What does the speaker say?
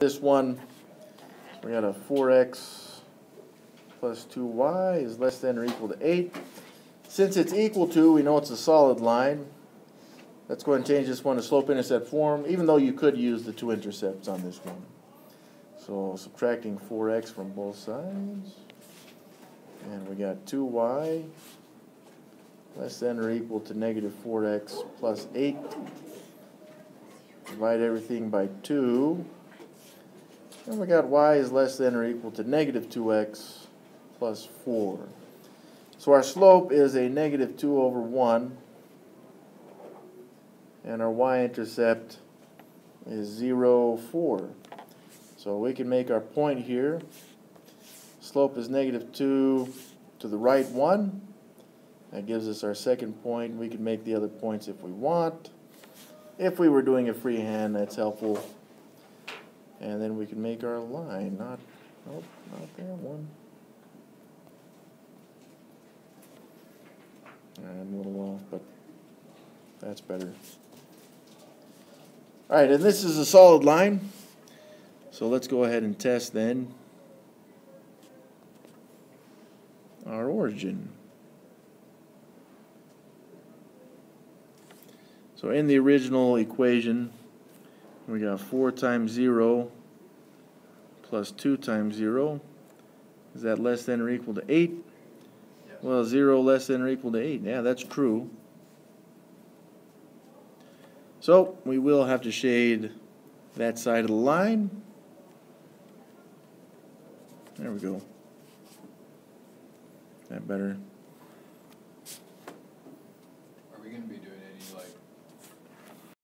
This one, we got a 4x plus 2y is less than or equal to 8. Since it's equal to, we know it's a solid line. Let's go ahead and change this one to slope-intercept form, even though you could use the two intercepts on this one. So subtracting 4x from both sides, and we got 2y less than or equal to negative 4x plus 8. Divide everything by 2. And we got y is less than or equal to negative 2x plus 4. So our slope is a negative 2 over 1. And our y-intercept is 0, 4. So we can make our point here. Slope is negative 2 to the right 1. That gives us our second point. We can make the other points if we want. If we were doing a freehand, that's helpful. And then we can make our line. Not that one. Alright, I'm a little off, but that's better. Alright, and this is a solid line. So let's go ahead and test then our origin. So in the original equation, we got 4 times 0 plus 2 times 0. Is that less than or equal to 8? Yes. Well, 0 less than or equal to 8. Yeah, that's true. So we will have to shade that side of the line. There we go. That better.